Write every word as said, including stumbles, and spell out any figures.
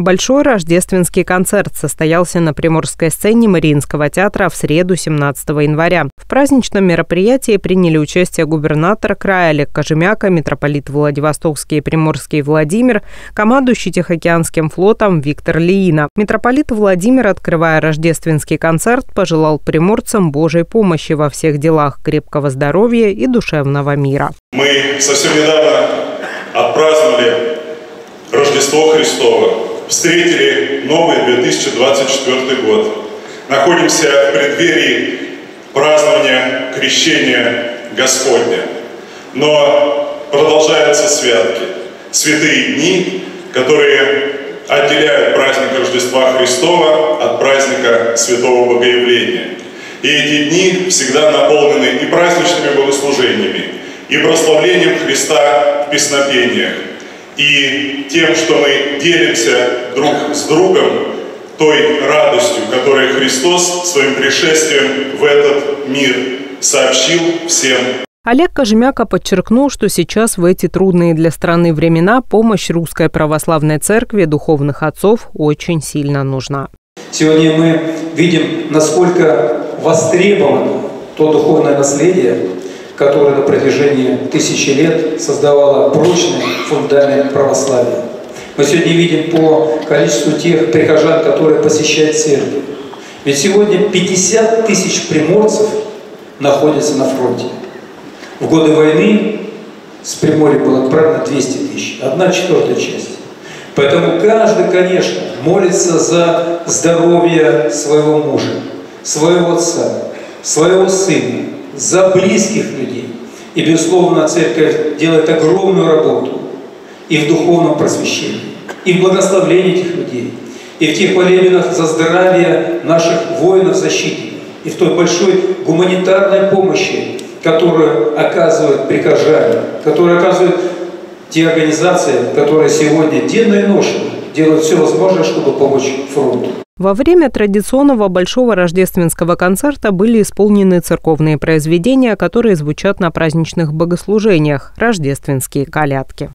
Большой рождественский концерт состоялся на Приморской сцене Мариинского театра в среду семнадцатого января. В праздничном мероприятии приняли участие губернатор края Олег Кожемяко, митрополит Владивостокский и Приморский Владимир, командующий Тихоокеанским флотом Виктор Лиина. Митрополит Владимир, открывая рождественский концерт, пожелал приморцам Божьей помощи во всех делах, крепкого здоровья и душевного мира. Мы совсем недавно отпраздновали Рождество Христово. Встретили новый две тысячи двадцать четвёртый год. Находимся в преддверии празднования крещения Господня. Но продолжаются святки, святые дни, которые отделяют праздник Рождества Христова от праздника Святого Богоявления. И эти дни всегда наполнены и праздничными богослужениями, и прославлением Христа в песнопениях, и тем, что мы делимся друг с другом той радостью, которую Христос своим пришествием в этот мир сообщил всем. Олег Кожемяко подчеркнул, что сейчас в эти трудные для страны времена помощь Русской Православной Церкви, духовных отцов очень сильно нужна. Сегодня мы видим, насколько востребовано то духовное наследие, которая на протяжении тысячи лет создавала прочный фундамент православия. Мы сегодня видим по количеству тех прихожан, которые посещают церковь. Ведь сегодня пятьдесят тысяч приморцев находятся на фронте. В годы войны с Приморья было отправлено двести тысяч, одна четвертая часть. Поэтому каждый, конечно, молится за здоровье своего мужа, своего отца, своего сына, за близких людей. И, безусловно, церковь делает огромную работу и в духовном просвещении, и в благословлении этих людей, и в тех молебнах за здоровье наших воинов-защитников, и в той большой гуманитарной помощи, которую оказывают прихожане, которую оказывают те организации, которые сегодня денно и ношено делают все возможное, чтобы помочь фронту. Во время традиционного большого рождественского концерта были исполнены церковные произведения, которые звучат на праздничных богослужениях – рождественские колядки.